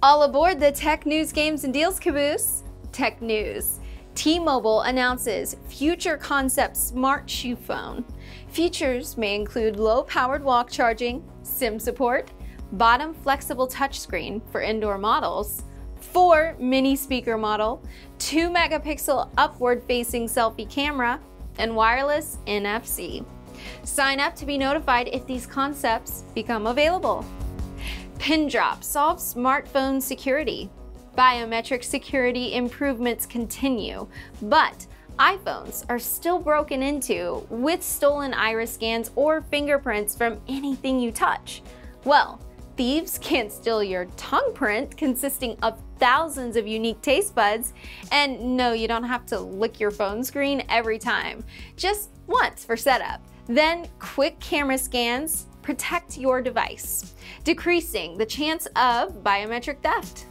All aboard the Tech News Games and Deals Caboose. Tech News. T-Mobile announces future concept smart shoe phone. Features may include low-powered walk charging, SIM support, bottom flexible touchscreen for indoor models, 4 mini speaker model, 2-megapixel upward-facing selfie camera, and wireless NFC. Sign up to be notified if these concepts become available. Pin drop solves smartphone security. Biometric security improvements continue, but iPhones are still broken into with stolen iris scans or fingerprints from anything you touch. Well, thieves can't steal your tongue print consisting of thousands of unique taste buds, and no, you don't have to lick your phone screen every time. Just once for setup. Then quick camera scans protect your device, decreasing the chance of biometric theft.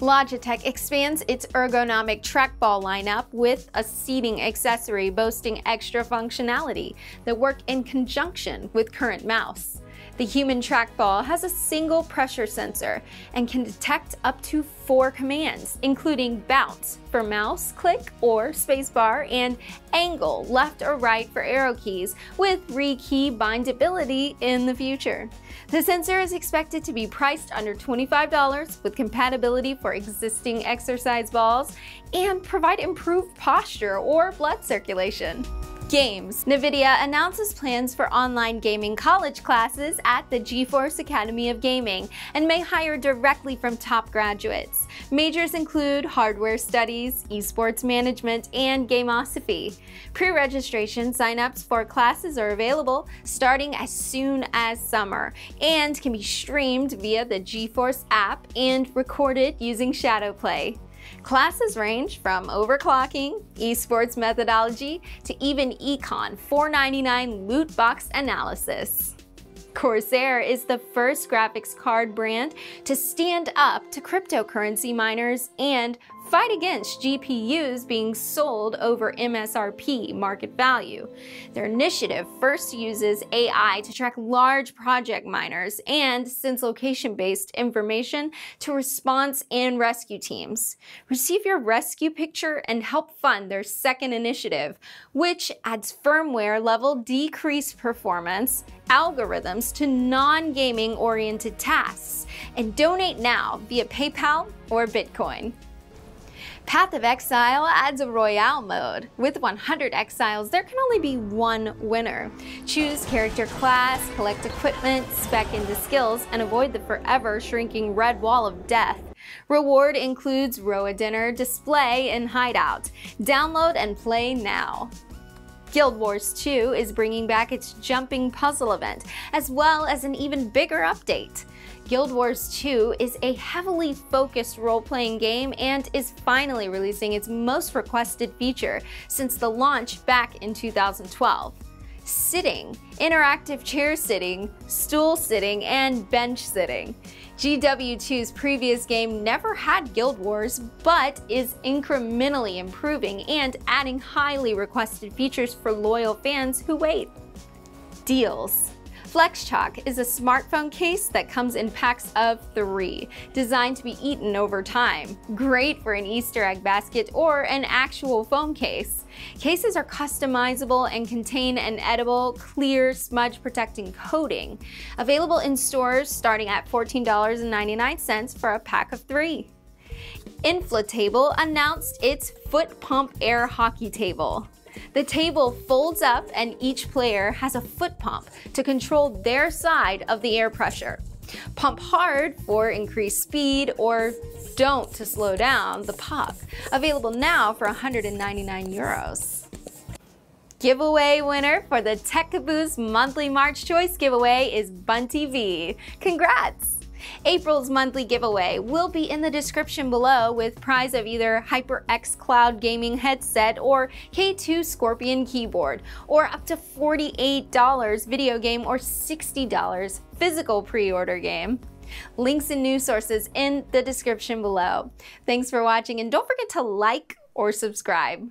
Logitech expands its ergonomic trackball lineup with a seating accessory boasting extra functionality that work in conjunction with current mouse. The human trackball has a single pressure sensor and can detect up to 4 commands, including bounce for mouse, click, or spacebar, and angle left or right for arrow keys, with re-key bindability in the future. The sensor is expected to be priced under $25 with compatibility for existing exercise balls and provide improved posture or blood circulation. Games. NVIDIA announces plans for online gaming college classes at the GeForce Academy of Gaming and may hire directly from top graduates. Majors include hardware studies, esports management, and gamosophy. Pre-registration signups for classes are available starting as soon as summer and can be streamed via the GeForce app and recorded using ShadowPlay. Classes range from overclocking, esports methodology, to even Econ $4.99 loot box analysis. Corsair is the first graphics card brand to stand up to cryptocurrency miners and fight against GPUs being sold over MSRP market value. Their initiative first uses AI to track large project miners and sends location-based information to response and rescue teams. Receive your rescue picture and help fund their second initiative, which adds firmware-level decreased performance algorithms to non-gaming-oriented tasks, and donate now via PayPal or Bitcoin. Path of Exile adds a Royale mode. With 100 exiles, there can only be one winner. Choose character class, collect equipment, spec into skills, and avoid the forever shrinking red wall of death. Reward includes row a dinner, display, and hideout. Download and play now. Guild Wars 2 is bringing back its jumping puzzle event, as well as an even bigger update. Guild Wars 2 is a heavily focused role-playing game and is finally releasing its most requested feature since the launch back in 2012. Sitting, interactive chair sitting, stool sitting, and bench sitting. GW2's previous game never had Guild Wars, but is incrementally improving and adding highly requested features for loyal fans who wait. Deals. FlexChoc is a smartphone case that comes in packs of 3, designed to be eaten over time. Great for an Easter egg basket or an actual phone case. Cases are customizable and contain an edible, clear, smudge-protecting coating. Available in stores starting at $14.99 for a pack of 3. Infla-Table announced its foot pump air hockey table. The table folds up and each player has a foot pump to control their side of the air pressure. Pump hard for increased speed or don't to slow down the puck. Available now for €199. Giveaway winner for the TechCaboose monthly March Choice giveaway is Bunty V. Congrats! April's monthly giveaway will be in the description below with prize of either HyperX Cloud Gaming headset or K2 Scorpion keyboard, or up to $48 video game or $60 physical pre-order game. Links and news sources in the description below. Thanks for watching, and don't forget to like or subscribe.